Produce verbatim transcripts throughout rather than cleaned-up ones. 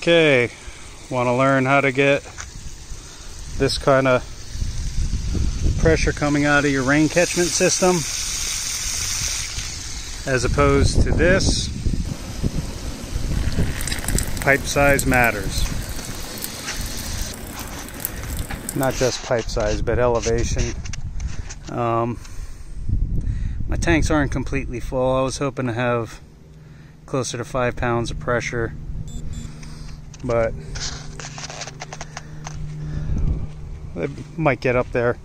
Okay, want to learn how to get this kind of pressure coming out of your rain catchment system as opposed to this. Pipe size matters. Not just pipe size, but elevation. Um, my tanks aren't completely full. I was hoping to have closer to five pounds of pressure, but they might get up there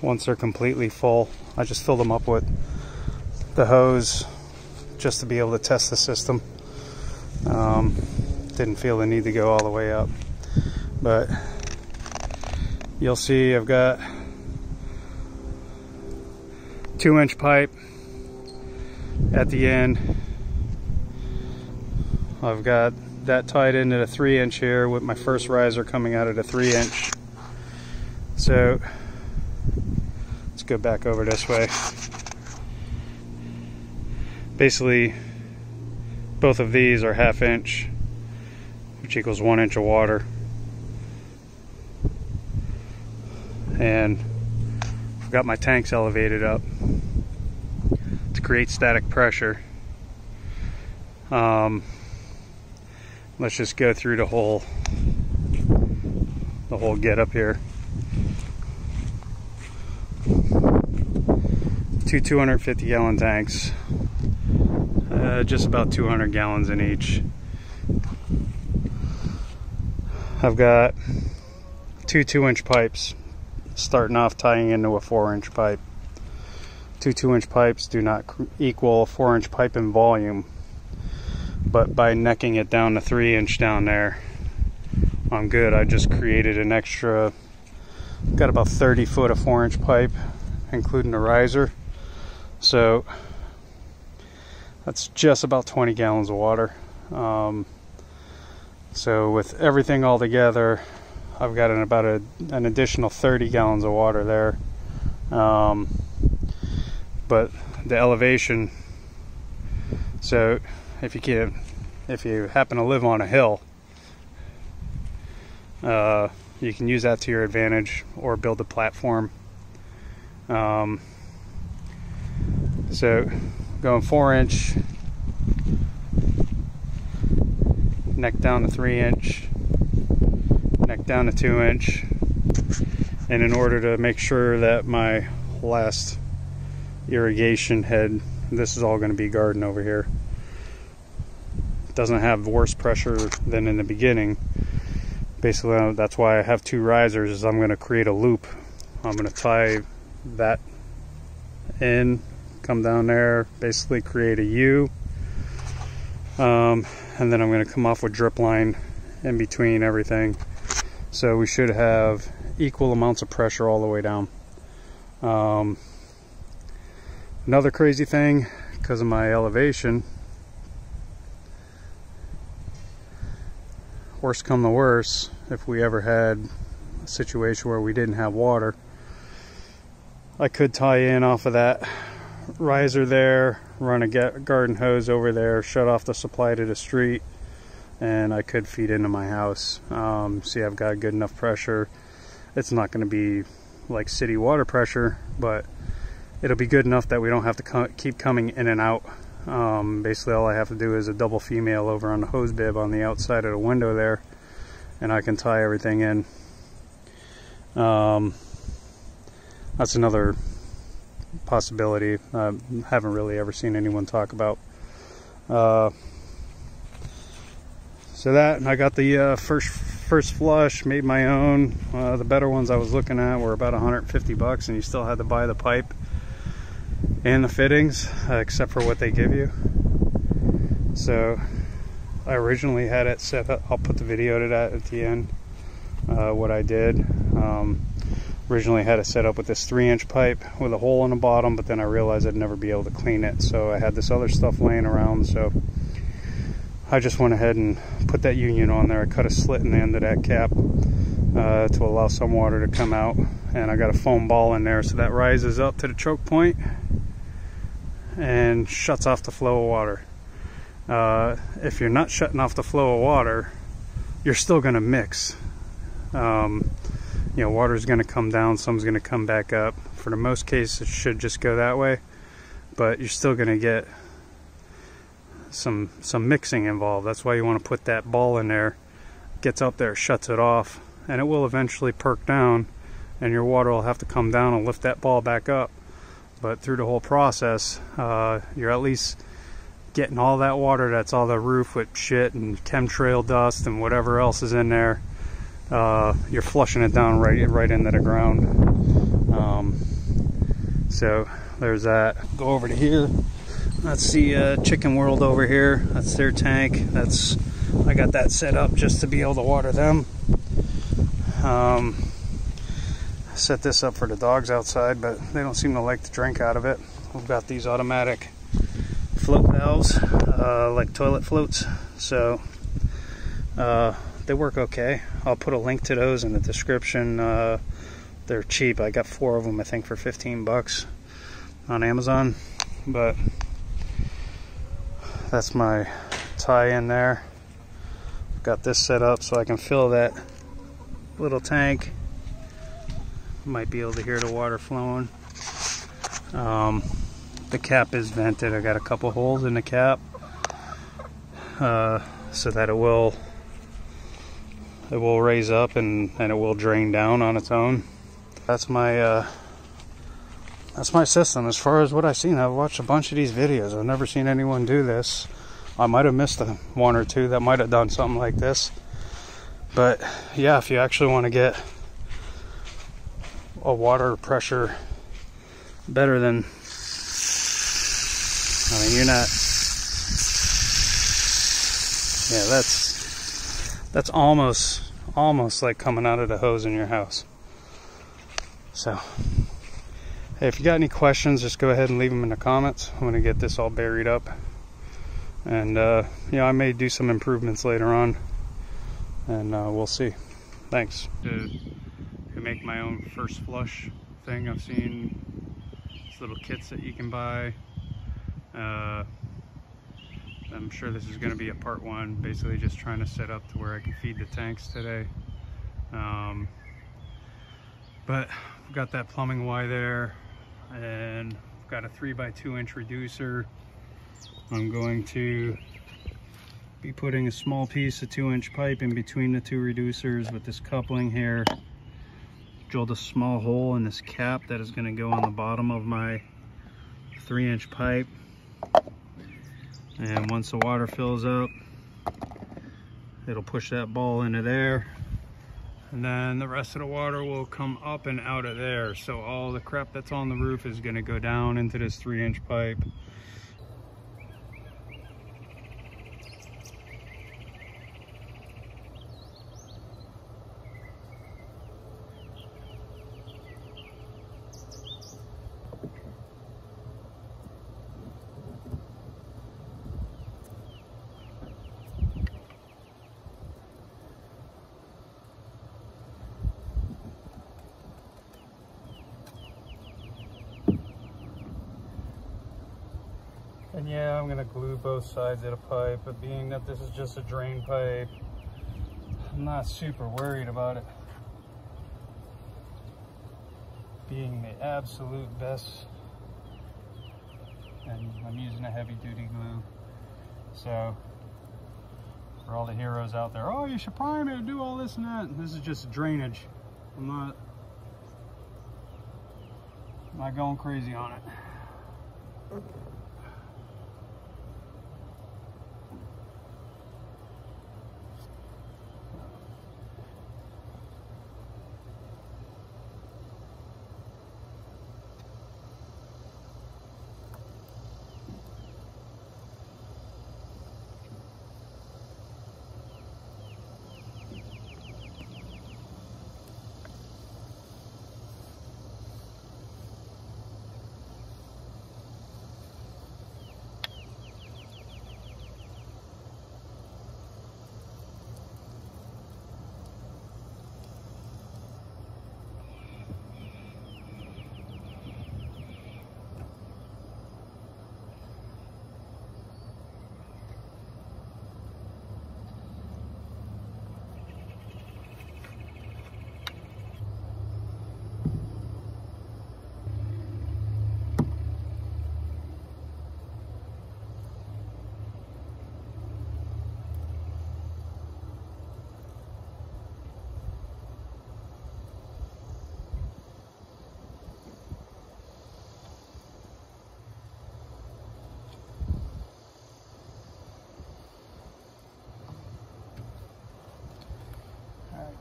once they're completely full. I just fill them up with the hose just to be able to test the system. Um, didn't feel the need to go all the way up, but you'll see I've got two inch pipe at the end. I've got that tied into the three inch here with my first riser coming out of the three inch. So let's go back over this way. Basically, both of these are half inch, which equals one inch of water. And I've got my tanks elevated up to create static pressure. Um, Let's just go through the whole, the whole get up here. Two two hundred fifty gallon tanks, uh, just about two hundred gallons in each. I've got two two inch pipes, starting off tying into a four inch pipe. Two two inch pipes do not equal a four inch pipe in volume, but by necking it down to three inch down there, I'm good. I just created an extra, got about thirty foot of four inch pipe, including the riser. So that's just about twenty gallons of water. Um, so with everything all together, I've got an, about a, an additional thirty gallons of water there. Um, but the elevation, so If you can, if you happen to live on a hill, uh, you can use that to your advantage or build a platform. Um, so going four inch, neck down to three inch, neck down to two inch. And in order to make sure that my last irrigation head, this is all going to be garden over here, doesn't have worse pressure than in the beginning. Basically, that's why I have two risers, is I'm going to create a loop. I'm going to tie that in, come down there, basically create a U, um, and then I'm going to come off with drip line in between everything. So we should have equal amounts of pressure all the way down. Um, another crazy thing, because of my elevation, worst come the worst, if we ever had a situation where we didn't have water, I could tie in off of that riser there, run a garden hose over there, shut off the supply to the street, and I could feed into my house. Um, see, I've got good enough pressure. It's not going to be like city water pressure, but it'll be good enough that we don't have to co- keep coming in and out. Um, basically all I have to do is a double female over on the hose bib on the outside of the window there, and I can tie everything in. Um, that's another possibility I haven't really ever seen anyone talk about. Uh, so that, and I got the uh, first first flush, made my own. Uh, the better ones I was looking at were about one hundred fifty bucks, and you still had to buy the pipe and the fittings, uh, except for what they give you. So I originally had it set up, I'll put the video to that at the end, uh, what I did. Um, originally had it set up with this three inch pipe with a hole in the bottom, but then I realized I'd never be able to clean it, so I had this other stuff laying around, so I just went ahead and put that union on there. I cut a slit in the end of that cap uh, to allow some water to come out, and I got a foam ball in there, so that rises up to the choke point and shuts off the flow of water. uh, if you're not shutting off the flow of water, you're still going to mix. Um, you know, water's going to come down, some's going to come back up. For the most case, it should just go that way, but you're still going to get some some mixing involved. That's why you want to put that ball in there. Gets up there, shuts it off, and it will eventually perk down, and your water will have to come down and lift that ball back up. But through the whole process, uh, you're at least getting all that water that's on the roof with shit and chemtrail dust and whatever else is in there. Uh, you're flushing it down right right into the ground. Um, so there's that. Go over to here. That's the uh, Chicken World over here. That's their tank. That's I got that set up just to be able to water them. Um, set this up for the dogs outside, but they don't seem to like to drink out of it. We've got these automatic float valves, uh, like toilet floats, so uh, they work okay. I'll put a link to those in the description. Uh, they're cheap. I got four of them, I think, for fifteen bucks on Amazon. But that's my tie in there. Got this set up so I can fill that little tank. Might be able to hear the water flowing. Um, the cap is vented. I got a couple holes in the cap uh, so that it will it will raise up and and it will drain down on its own. That's my uh, that's my system. As far as what I've seen, I've watched a bunch of these videos. I've never seen anyone do this. I might have missed a one or two that might have done something like this, but yeah, if you actually want to get a water pressure better than, I mean, you're not, yeah, that's that's almost almost like coming out of the hose in your house. So hey, if you got any questions, just go ahead and leave them in the comments. I'm going to get this all buried up. And, uh, you know, I may do some improvements later on, and uh, we'll see. Thanks. To, to make my own first flush thing, I've seen these little kits that you can buy. Uh, I'm sure this is going to be a part one, basically just trying to set up to where I can feed the tanks today. Um, but I've got that plumbing Y there, and I've got a three by two inch reducer. I'm going to be putting a small piece of two inch pipe in between the two reducers with this coupling here. Drilled a small hole in this cap that is going to go on the bottom of my three inch pipe. And once the water fills up, it'll push that ball into there. And then the rest of the water will come up and out of there. So all the crap that's on the roof is going to go down into this three inch pipe. And yeah, I'm gonna glue both sides of the pipe, but being that this is just a drain pipe, I'm not super worried about it being the absolute best. And I'm using a heavy duty glue. So for all the heroes out there, oh, you should prime it and do all this and that. This is just drainage. I'm not, I'm not going crazy on it.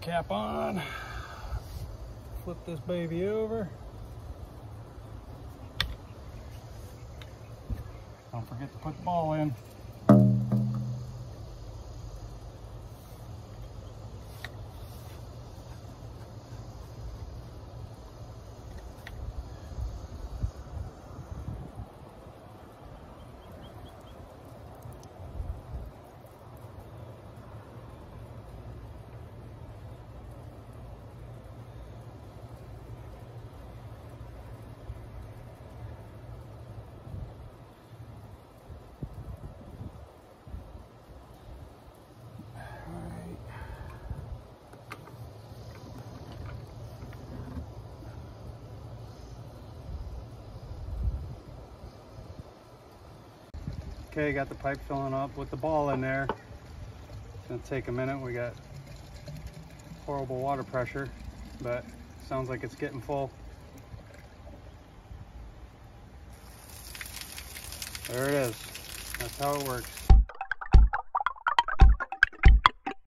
cap on, flip this baby over. Don't forget to put the ball in. Okay, got the pipe filling up with the ball in there. It's gonna take a minute. We got horrible water pressure, but sounds like it's getting full. There it is. That's how it works.